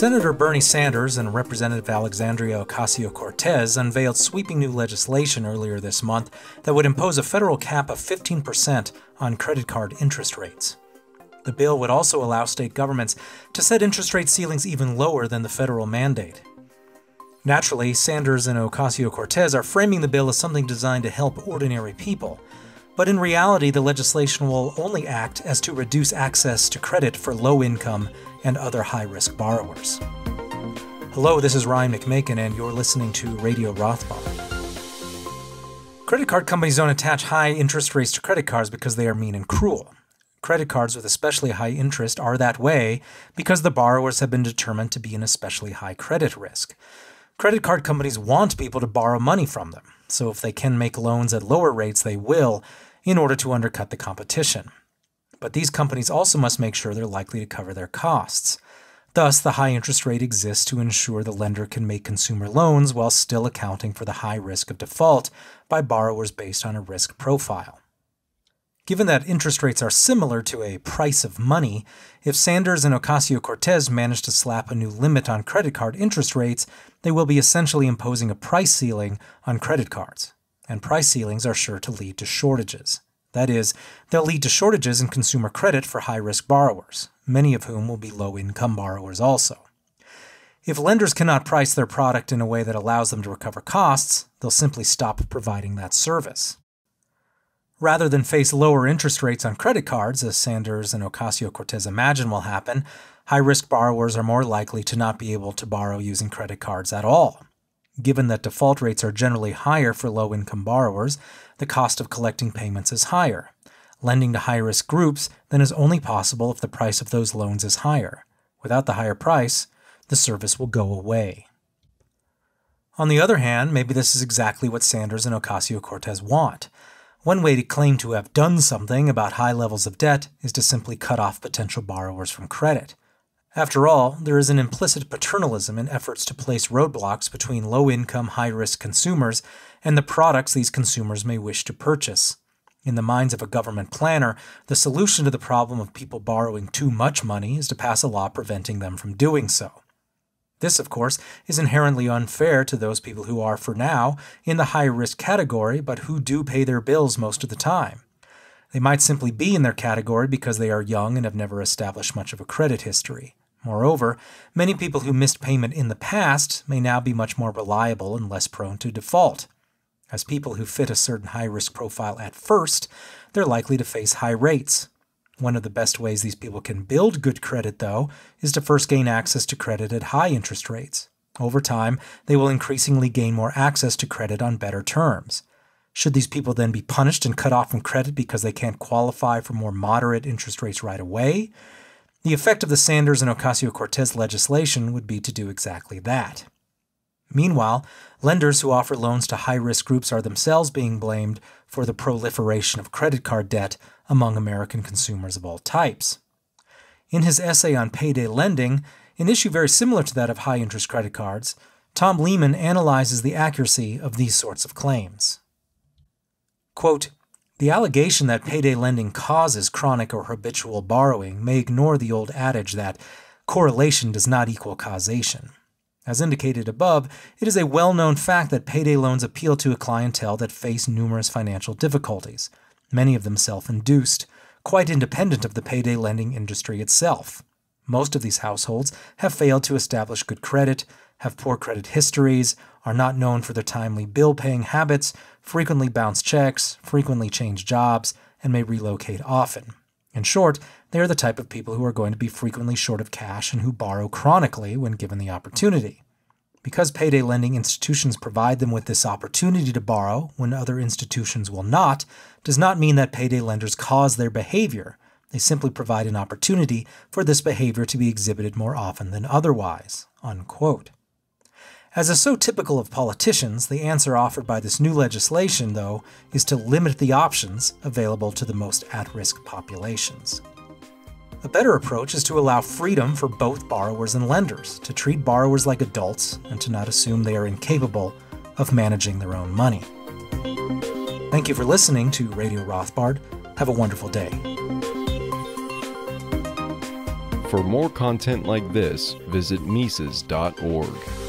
Senator Bernie Sanders and Representative Alexandria Ocasio-Cortez unveiled sweeping new legislation earlier this month that would impose a federal cap of 15% on credit card interest rates. The bill would also allow state governments to set interest rate ceilings even lower than the federal mandate. Naturally, Sanders and Ocasio-Cortez are framing the bill as something designed to help ordinary people. But in reality, the legislation will only act as to reduce access to credit for low-income and other high-risk borrowers. Hello, this is Ryan McMaken, and you're listening to Radio Rothbard. Credit card companies don't attach high interest rates to credit cards because they are mean and cruel. Credit cards with especially high interest are that way because the borrowers have been determined to be an especially high credit risk. Credit card companies want people to borrow money from them, so if they can make loans at lower rates, they will, in order to undercut the competition. But these companies also must make sure they're likely to cover their costs. Thus, the high interest rate exists to ensure the lender can make consumer loans while still accounting for the high risk of default by borrowers based on a risk profile. Given that interest rates are similar to a price of money, if Sanders and Ocasio-Cortez manage to slap a new limit on credit card interest rates, they will be essentially imposing a price ceiling on credit cards. And price ceilings are sure to lead to shortages. That is, they'll lead to shortages in consumer credit for high-risk borrowers, many of whom will be low-income borrowers also. If lenders cannot price their product in a way that allows them to recover costs, they'll simply stop providing that service. Rather than face lower interest rates on credit cards, as Sanders and Ocasio-Cortez imagine will happen, high-risk borrowers are more likely to not be able to borrow using credit cards at all. Given that default rates are generally higher for low-income borrowers, the cost of collecting payments is higher. Lending to high-risk groups then is only possible if the price of those loans is higher. Without the higher price, the service will go away. On the other hand, maybe this is exactly what Sanders and Ocasio-Cortez want. One way to claim to have done something about high levels of debt is to simply cut off potential borrowers from credit. After all, there is an implicit paternalism in efforts to place roadblocks between low-income, high-risk consumers and the products these consumers may wish to purchase. In the minds of a government planner, the solution to the problem of people borrowing too much money is to pass a law preventing them from doing so. This, of course, is inherently unfair to those people who are, for now, in the high-risk category, but who do pay their bills most of the time. They might simply be in their category because they are young and have never established much of a credit history. Moreover, many people who missed payment in the past may now be much more reliable and less prone to default. As people who fit a certain high-risk profile at first, they're likely to face high rates. One of the best ways these people can build good credit, though, is to first gain access to credit at high interest rates. Over time, they will increasingly gain more access to credit on better terms. Should these people then be punished and cut off from credit because they can't qualify for more moderate interest rates right away? The effect of the Sanders and Ocasio-Cortez legislation would be to do exactly that. Meanwhile, lenders who offer loans to high-risk groups are themselves being blamed for the proliferation of credit card debt among American consumers of all types. In his essay on payday lending, an issue very similar to that of high-interest credit cards, Tom Lehman analyzes the accuracy of these sorts of claims. Quote, "The allegation that payday lending causes chronic or habitual borrowing may ignore the old adage that correlation does not equal causation. As indicated above, it is a well-known fact that payday loans appeal to a clientele that face numerous financial difficulties, many of them self-induced, quite independent of the payday lending industry itself. Most of these households have failed to establish good credit, have poor credit histories, are not known for their timely bill-paying habits, frequently bounce checks, frequently change jobs, and may relocate often. In short, they are the type of people who are going to be frequently short of cash and who borrow chronically when given the opportunity. Because payday lending institutions provide them with this opportunity to borrow when other institutions will not, does not mean that payday lenders cause their behavior. They simply provide an opportunity for this behavior to be exhibited more often than otherwise." Unquote. As is so typical of politicians, the answer offered by this new legislation, though, is to limit the options available to the most at-risk populations. A better approach is to allow freedom for both borrowers and lenders, to treat borrowers like adults, and to not assume they are incapable of managing their own money. Thank you for listening to Radio Rothbard. Have a wonderful day. For more content like this, visit Mises.org.